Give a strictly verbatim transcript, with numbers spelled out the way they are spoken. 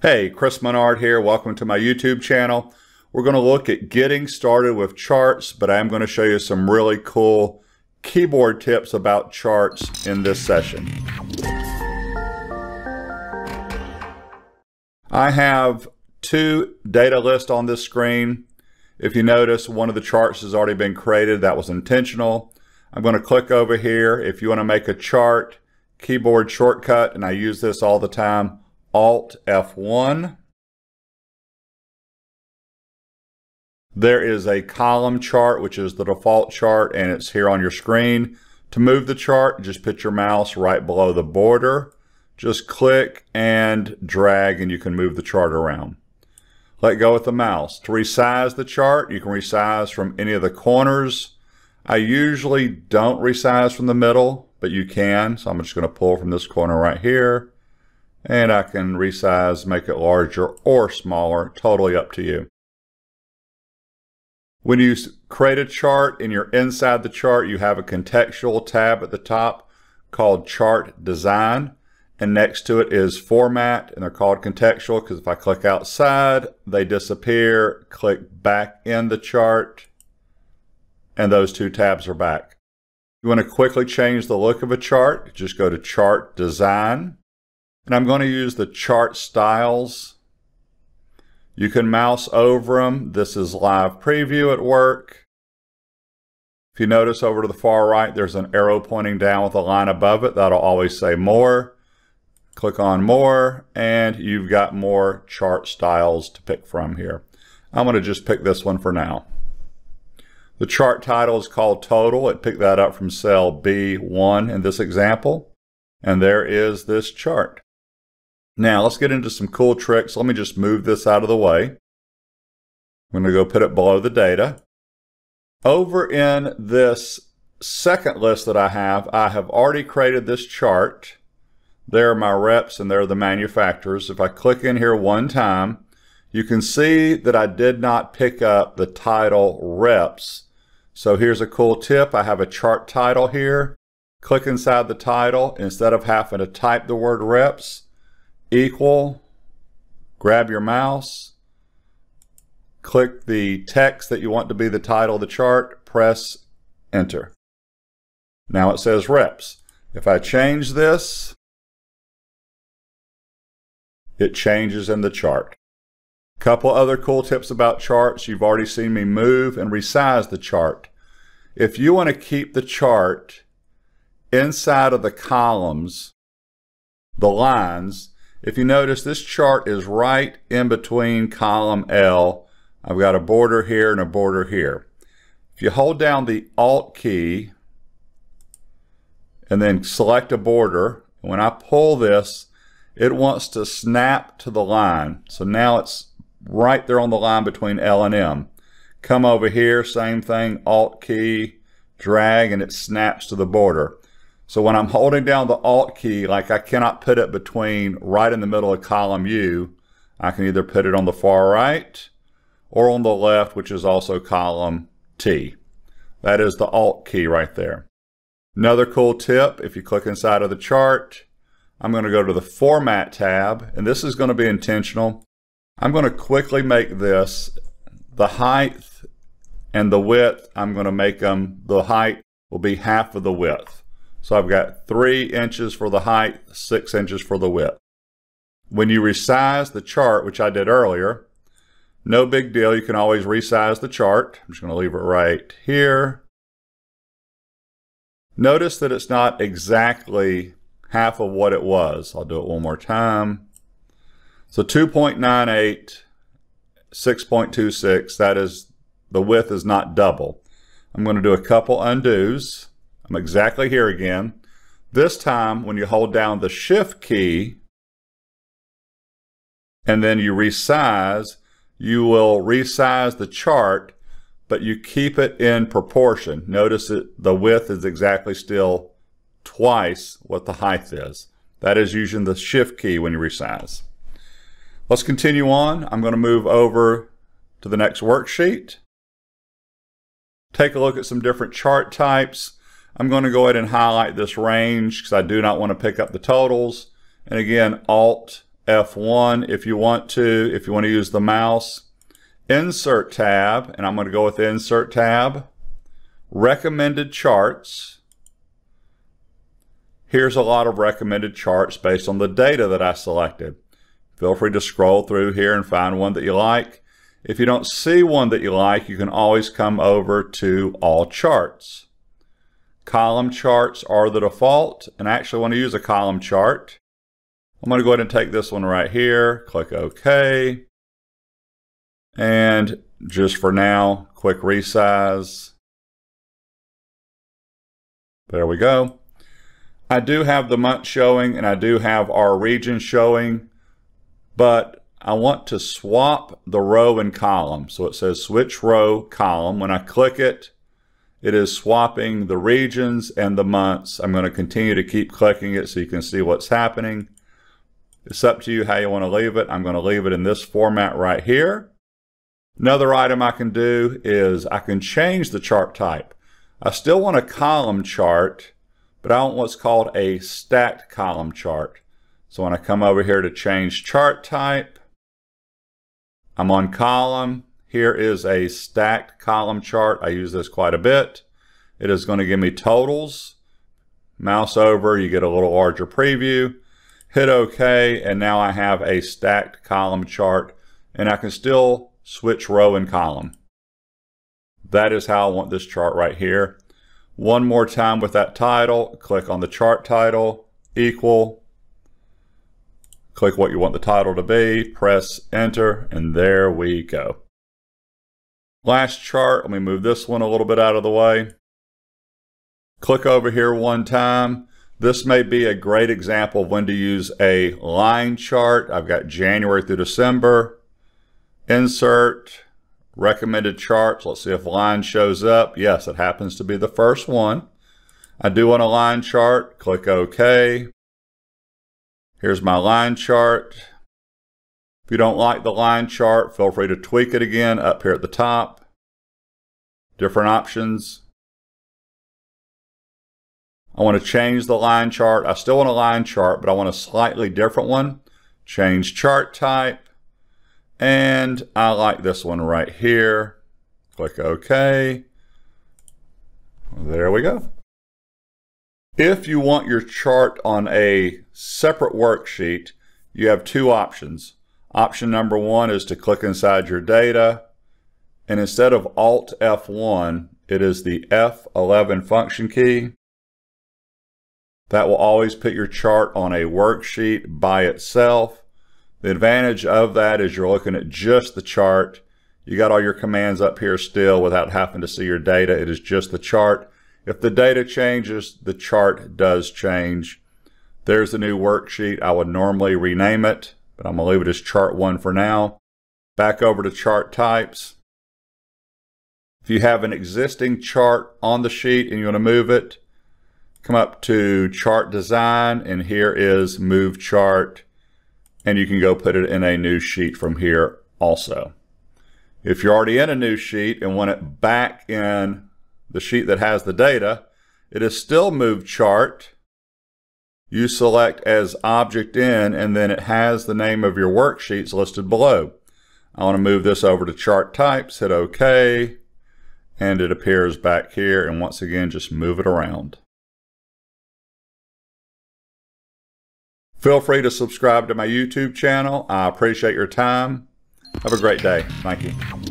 Hey, Chris Menard here. Welcome to my YouTube channel. We're going to look at getting started with charts, but I'm going to show you some really cool keyboard tips about charts in this session. I have two data lists on this screen. If you notice, one of the charts has already been created. That was intentional. I'm going to click over here. If you want to make a chart, keyboard shortcut, and I use this all the time, Alt F one. There is a column chart, which is the default chart, and it's here on your screen. To move the chart, just put your mouse right below the border. Just click and drag, and you can move the chart around. Let go with the mouse. To resize the chart, you can resize from any of the corners. I usually don't resize from the middle, but you can. So I'm just going to pull from this corner right here. And I can resize, make it larger or smaller, totally up to you. When you create a chart and you're inside the chart, you have a contextual tab at the top called Chart Design. And next to it is Format, and they're called contextual because if I click outside, they disappear. Click back in the chart, and those two tabs are back. You want to quickly change the look of a chart, just go to Chart Design. And I'm going to use the chart styles. You can mouse over them. This is live preview at work. If you notice over to the far right, there's an arrow pointing down with a line above it. That'll always say more. Click on more, and you've got more chart styles to pick from here. I'm going to just pick this one for now. The chart title is called Total. It picked that up from cell B one in this example. And there is this chart. Now let's get into some cool tricks. Let me just move this out of the way. I'm going to go put it below the data. Over in this second list that I have, I have already created this chart. There are my reps and there are the manufacturers. If I click in here one time, you can see that I did not pick up the title reps. So here's a cool tip. I have a chart title here. Click inside the title. Instead of having to type the word reps, equal, grab your mouse, click the text that you want to be the title of the chart, press enter. Now it says reps. If I change this, it changes in the chart. A couple other cool tips about charts. You've already seen me move and resize the chart. If you want to keep the chart inside of the columns, the lines, if you notice, this chart is right in between column L. I've got a border here and a border here. If you hold down the Alt key and then select a border, when I pull this, it wants to snap to the line. So now it's right there on the line between L and M. Come over here, same thing, Alt key, drag, and it snaps to the border. So when I'm holding down the Alt key, like I cannot put it between right in the middle of column U, I can either put it on the far right or on the left, which is also column T. That is the Alt key right there. Another cool tip, if you click inside of the chart, I'm going to go to the Format tab, and this is going to be intentional. I'm going to quickly make this the height and the width. I'm going to make them, the height will be half of the width. So I've got three inches for the height, six inches for the width. When you resize the chart, which I did earlier, no big deal. You can always resize the chart. I'm just going to leave it right here. Notice that it's not exactly half of what it was. I'll do it one more time. So two point nine eight, six point two six, that is, the width is not double. I'm going to do a couple undos. I'm exactly here again. This time, when you hold down the Shift key and then you resize, you will resize the chart, but you keep it in proportion. Notice that the width is exactly still twice what the height is. That is using the Shift key when you resize. Let's continue on. I'm going to move over to the next worksheet. Take a look at some different chart types. I'm going to go ahead and highlight this range because I do not want to pick up the totals. And again, Alt F one if you want to, if you want to use the mouse. Insert tab, and I'm going to go with Insert tab. Recommended charts. Here's a lot of recommended charts based on the data that I selected. Feel free to scroll through here and find one that you like. If you don't see one that you like, you can always come over to All Charts. Column charts are the default, and I actually want to use a column chart. I'm going to go ahead and take this one right here, click OK. And just for now, quick resize. There we go. I do have the month showing, and I do have our region showing, but I want to swap the row and column. So it says switch row column. When I click it, it is swapping the regions and the months. I'm going to continue to keep clicking it so you can see what's happening. It's up to you how you want to leave it. I'm going to leave it in this format right here. Another item I can do is I can change the chart type. I still want a column chart, but I want what's called a stacked column chart. So when I come over here to change chart type, I'm on column. Here is a stacked column chart. I use this quite a bit. It is going to give me totals. Mouse over, you get a little larger preview. Hit OK, and now I have a stacked column chart, and I can still switch row and column. That is how I want this chart right here. One more time with that title, click on the chart title, equal, click what you want the title to be, press enter, and there we go. Last chart, let me move this one a little bit out of the way. Click over here one time. This may be a great example of when to use a line chart. I've got January through December. Insert, recommended charts. Let's see if line shows up. Yes, it happens to be the first one. I do want a line chart. Click OK. Here's my line chart. If you don't like the line chart, feel free to tweak it again up here at the top. Different options. I want to change the line chart. I still want a line chart, but I want a slightly different one. Change chart type. And I like this one right here. Click OK. There we go. If you want your chart on a separate worksheet, you have two options. Option number one is to click inside your data. And instead of Alt F one, it is the F eleven function key. That will always put your chart on a worksheet by itself. The advantage of that is you're looking at just the chart. You got all your commands up here still without having to see your data. It is just the chart. If the data changes, the chart does change. There's the new worksheet. I would normally rename it, but I'm going to leave it as chart one for now. Back over to chart types. If you have an existing chart on the sheet and you want to move it, come up to chart design, and here is move chart. And you can go put it in a new sheet from here also. If you're already in a new sheet and want it back in the sheet that has the data, it is still move chart. You select as object in, and then it has the name of your worksheets listed below. I want to move this over to chart types, hit OK, and it appears back here. And once again, just move it around. Feel free to subscribe to my YouTube channel. I appreciate your time. Have a great day. Thank you.